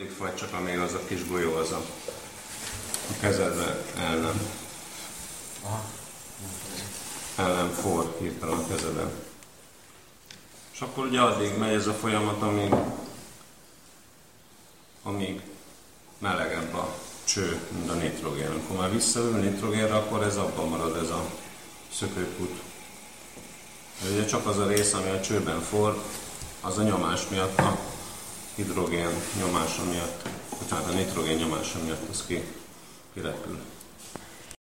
Addig fagy, csak amíg az a kis golyó az a kezedbe ellen for hirtelen a kezedbe. És akkor ugye addig megy ez a folyamat, amíg melegebb a cső, mint a nitrogén. Amikor már visszaül a nitrogénre, akkor ez abban marad ez a szökőkút. De ugye csak az a rész, ami a csőben for, az a nyomás miatt, a hidrogén nyomása miatt, a nitrogén nyomása miatt az kirepül.